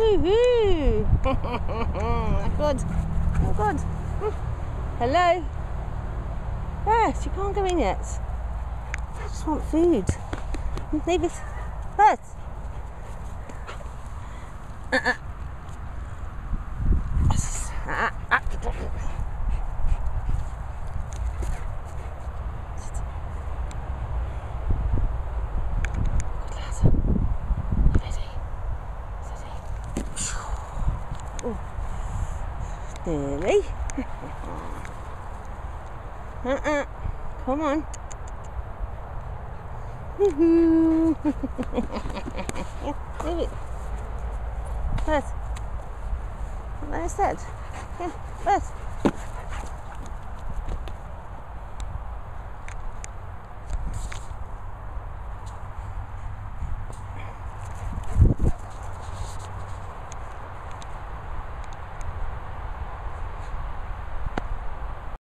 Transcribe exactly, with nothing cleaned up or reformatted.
Woohoo! Oh God! Oh God! Hello? Yes, you can't go in yet. I just want food. Leave it. Bert! Uh-uh. Nearly. Uh-uh. Come on. Woohoo! Yeah, leave it. Bert. What I said. Yeah, Bert.